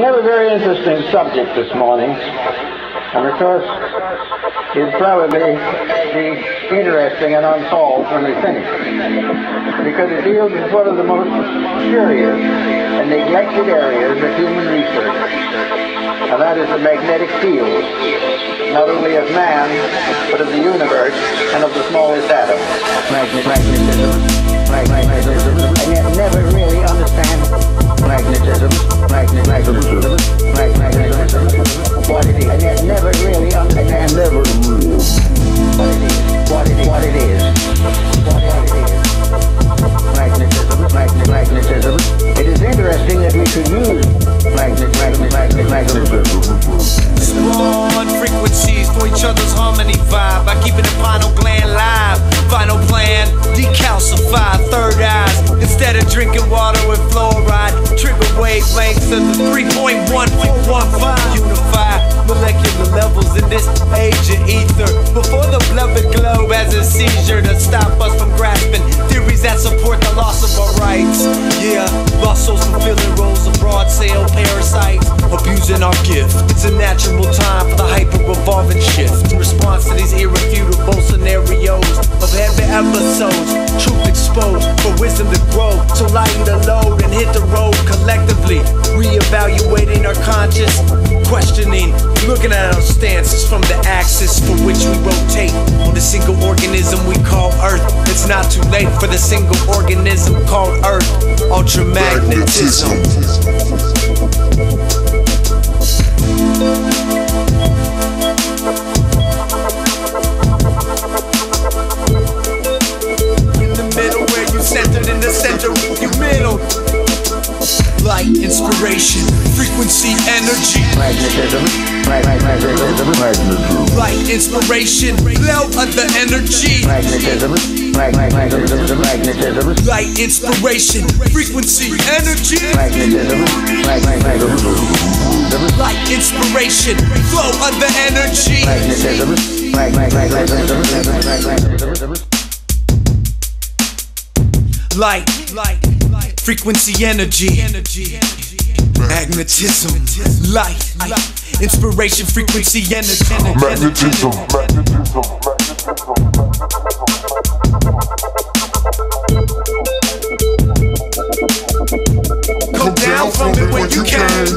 We have a very interesting subject this morning, and of course, it'll probably be interesting and unsolved when we finish, because it deals with one of the most curious and neglected areas of human research, and that is the magnetic field, not only of man, but of the universe and of the smallest atom. Magnetism. I never really understand magnetism, what it is. I never really understand what it is. Magnetism. It is interesting that we should use magnetism. Spawn frequencies for each other's harmony vibe by keeping the pineal gland live. Final plan, decalcify third eyes instead of drinking water with fluoride. Trigger wavelengths of the 3.1415 unify molecular levels in this age of ether. Before the beloved globe has a seizure to stop us from grasping theories that support the loss of our rights. Yeah, lost souls fulfilling roles of broad sail parasites, abusing our gift. It's a natural time for the hyper-revolving shift in response to these irrefutable scenarios of heavy episodes. Truth exposed for wisdom to grow, so lighten the load and hit the road collectively, reevaluating our conscious questioning, looking at our stances from the axis for which we rotate on the single organism we call Earth. It's not too late for the single organism called Earth. Ultramagnetism. In the middle, where you centered in the center, you middle. Light, inspiration, frequency, energy. Magnetism. Light, inspiration, flow of the energy. Magnetism. Light, inspiration, frequency, energy. Magnetism. Light, inspiration, flow of the energy. Magnetism. Light. Frequency, energy, magnetism, light, inspiration, frequency, energy, magnetism. Come down from it when you can.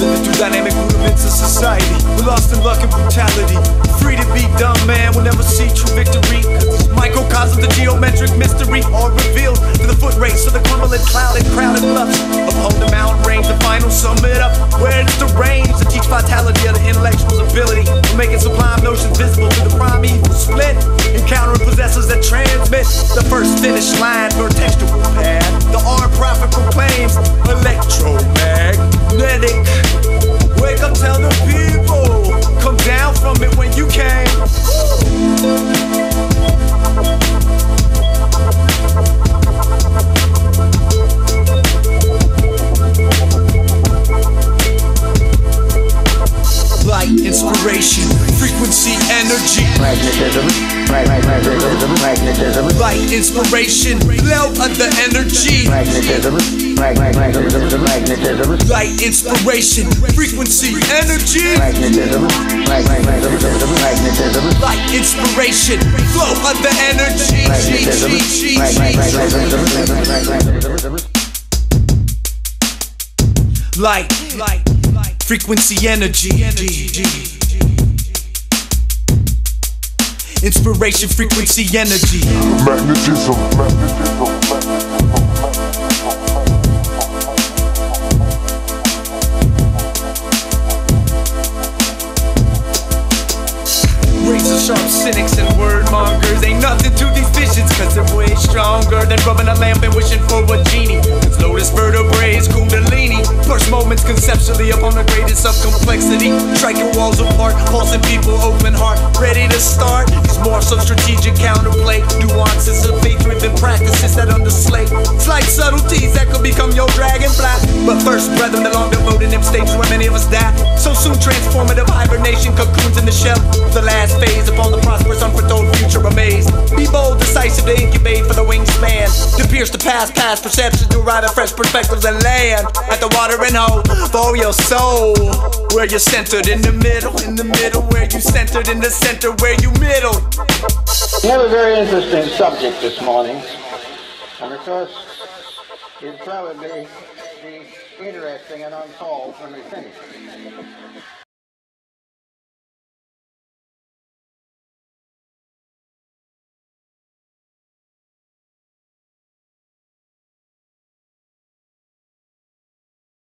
Living through dynamic movements of society, we're lost in luck and brutality. Free to be dumb, man, we'll never see true victory. Microcosm, the geometric mystery, all revealed through the foot race of the crumbling cloud and crowded bluffs. Upon the mountain range, the final summit up, where it's the range to teach vitality of the intellectual's ability. We're making sublime notions visible to the prime evil split, encountering possessors that transmit the first finish line for a textual pad. The armed prophet proclaims electromagnetic. Wake up, tell the people, come down from it when you came. Light, inspiration, frequency, energy. Magnetism. Light, inspiration, flow of the energy. Magnetism. Light, inspiration, frequency, energy. Magnetism. Light, inspiration, flow of the energy. Light, frequency, energy. Inspiration, frequency, energy. Magnetism. Razor-sharp cynics and word-mongers, ain't nothing to these visions, cause they're way stronger than rubbing a lamp and wishing for a genie. Cause lotus vertebrae is kundalini, first moments conceptually upon the greatest of complexity. Striking walls apart, pulsing people open heart, ready to start. It's more so strategic counterplay, nuances of faith-driven practices that underslay slight subtleties that could become your dragonfly. But first, brethren, the long devoted them states where many of us die. So soon transformative hibernation cocoons in the shell, the last phase upon the prosperous unforetold future amazed. Be bold, decisive to incubate for the wingspan, to pierce the past, past perceptions, to ride a fresh perspectives and land at the watering hole for your soul. Where you're centered in the middle, where you centered in the center, where you middle. We have a very interesting subject this morning, and of course, it'll probably be interesting and unsolved when we finish.